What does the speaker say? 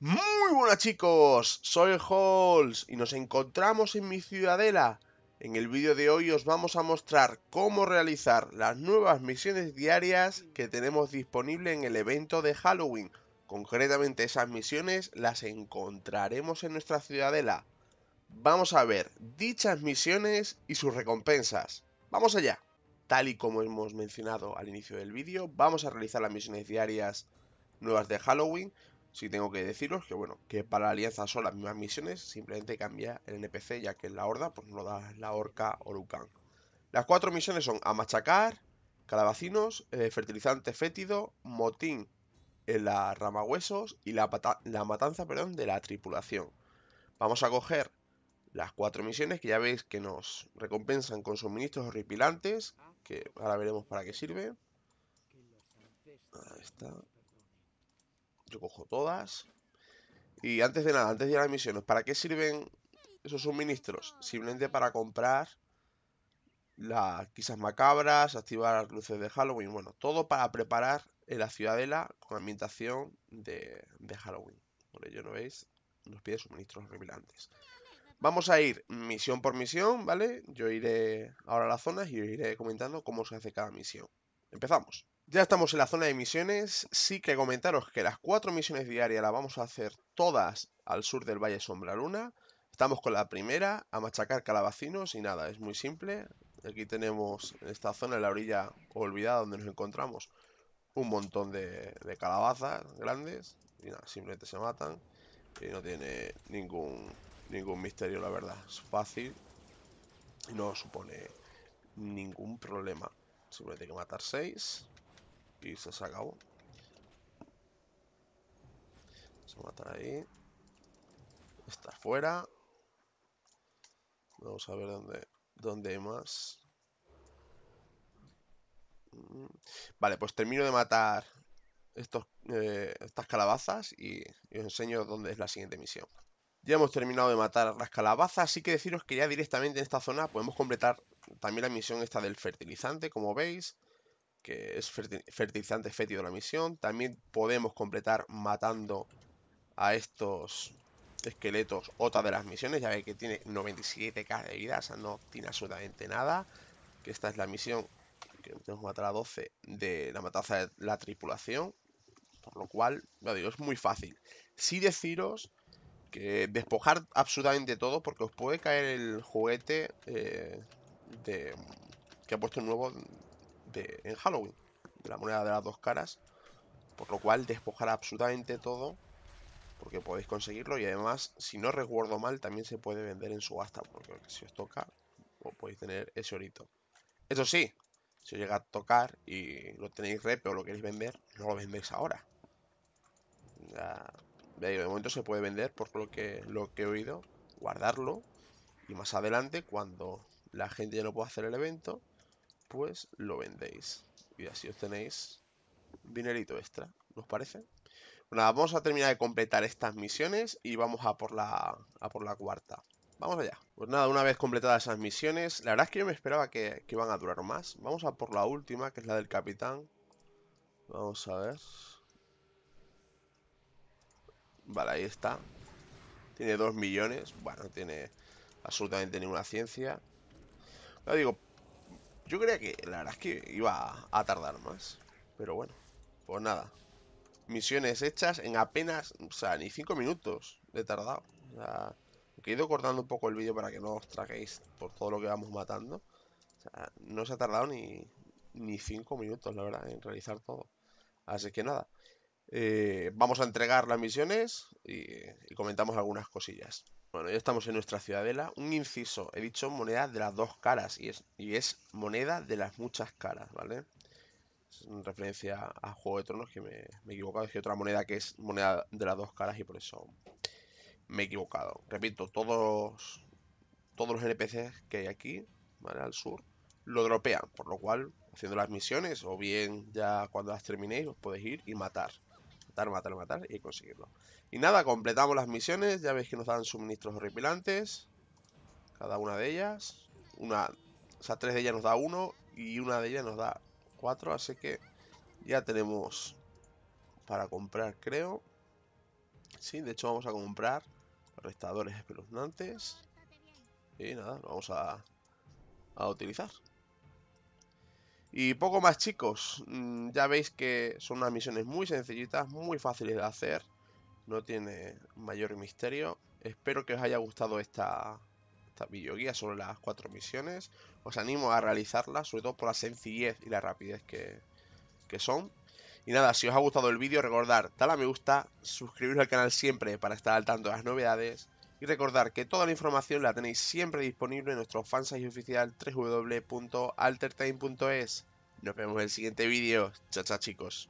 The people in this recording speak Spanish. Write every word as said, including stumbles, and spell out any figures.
Muy buenas chicos, soy Holz y nos encontramos en mi ciudadela. En el vídeo de hoy os vamos a mostrar cómo realizar las nuevas misiones diarias que tenemos disponible en el evento de Halloween. Concretamente esas misiones las encontraremos en nuestra ciudadela. Vamos a ver dichas misiones y sus recompensas. ¡Vamos allá! Tal y como hemos mencionado al inicio del vídeo, vamos a realizar las misiones diarias nuevas de Halloween. Sí tengo que deciros que bueno, que para la alianza son las mismas misiones, simplemente cambia el N P C, ya que en la horda pues no da la orca o Lucan. Las cuatro misiones son a machacar, calabacinos, eh, fertilizante fétido, motín en la rama huesos y la, la matanza perdón, de la tripulación. Vamos a coger las cuatro misiones que ya veis que nos recompensan con suministros horripilantes, que ahora veremos para qué sirve. Ahí está. Yo cojo todas. Y antes de nada, antes de ir a las misiones, ¿para qué sirven esos suministros? Simplemente para comprar las quizás macabras, activar las luces de Halloween. Bueno, todo para preparar en la ciudadela con ambientación de, de Halloween. Por ello, ¿no veis? Nos pide suministros horripilantes. Vamos a ir misión por misión, ¿vale? Yo iré ahora a las zonas y os iré comentando cómo se hace cada misión. Empezamos. Ya estamos en la zona de misiones. Sí que comentaros que las cuatro misiones diarias las vamos a hacer todas al sur del Valle Sombra Luna. Estamos con la primera, a machacar calabacinos y nada, es muy simple. Aquí tenemos en esta zona, en la orilla olvidada donde nos encontramos, un montón de, de calabazas grandes. Y nada, simplemente se matan y no tiene ningún, ningún misterio, la verdad. Es fácil y no supone ningún problema. Simplemente hay que matar seis y se acabó. Se mata ahí. Está fuera. Vamos a ver dónde, dónde hay más. Vale, pues termino de matar estos, eh, estas calabazas y, y os enseño dónde es la siguiente misión. Ya hemos terminado de matar las calabazas, así que deciros que ya directamente en esta zona podemos completar también la misión esta del fertilizante, como veis, que es fertilizante fétido la misión. También podemos completar matando a estos esqueletos otra de las misiones. Ya veis que tiene noventa y siete k de vida, o sea, no tiene absolutamente nada. Que esta es la misión que tenemos que matar a doce de la matanza de la tripulación. Por lo cual, lo digo, es muy fácil. Sí deciros que despojar absolutamente todo, porque os puede caer el juguete eh, de, que ha puesto nuevo de, en Halloween, de la moneda de las dos caras. Por lo cual despojar absolutamente todo, porque podéis conseguirlo. Y además, si no recuerdo mal, también se puede vender en subasta, porque si os toca, os podéis tener ese orito. Eso sí, si os llega a tocar y lo tenéis repe o lo queréis vender, no lo vendéis ahora. Ya... Ya digo, de momento se puede vender, por lo que, lo que he oído, guardarlo. Y más adelante, cuando la gente ya no pueda hacer el evento, pues lo vendéis. Y así obtenéis dinerito extra, ¿os parece? Bueno, nada, vamos a terminar de completar estas misiones y vamos a por la, a por la cuarta. Vamos allá. Pues nada, una vez completadas esas misiones, la verdad es que yo me esperaba que, que iban a durar más. Vamos a por la última, que es la del capitán. Vamos a ver... Vale, ahí está. Tiene dos millones. Bueno, no tiene absolutamente ninguna ciencia. Lo digo, yo creía que la verdad es que iba a tardar más. Pero bueno, pues nada. Misiones hechas en apenas, o sea, ni cinco minutos he tardado. O sea, he ido cortando un poco el vídeo para que no os traguéis por todo lo que vamos matando. O sea, no se ha tardado ni cinco minutos, la verdad, en realizar todo. Así que nada. Eh, vamos a entregar las misiones y, y comentamos algunas cosillas. Bueno, ya estamos en nuestra ciudadela. Un inciso, he dicho moneda de las dos caras y es, y es moneda de las muchas caras, ¿vale? Es en referencia a Juego de Tronos, que me, me he equivocado. Es que otra moneda que es moneda de las dos caras y por eso me he equivocado. Repito, todos, todos los N P Cs que hay aquí, ¿vale? Al sur, lo dropean, por lo cual, haciendo las misiones o bien ya cuando las terminéis, os podéis ir y matar matar, matar y conseguirlo. Y nada, completamos las misiones. Ya veis que nos dan suministros horripilantes cada una de ellas. Una, o sea, tres de ellas nos da uno y una de ellas nos da cuatro. Así que ya tenemos para comprar, creo. Sí, de hecho vamos a comprar restadores espeluznantes. Y nada, lo vamos a, a utilizar. Y poco más, chicos. Ya veis que son unas misiones muy sencillitas, muy fáciles de hacer. No tiene mayor misterio. Espero que os haya gustado esta, esta videoguía sobre las cuatro misiones. Os animo a realizarlas, sobre todo por la sencillez y la rapidez que, que son. Y nada, si os ha gustado el vídeo, recordad darle a me gusta, suscribiros al canal siempre para estar al tanto de las novedades. Y recordad que toda la información la tenéis siempre disponible en nuestro fansite oficial doble u doble u doble u punto altertime punto es. Nos vemos en el siguiente vídeo. Chao, chao, chicos.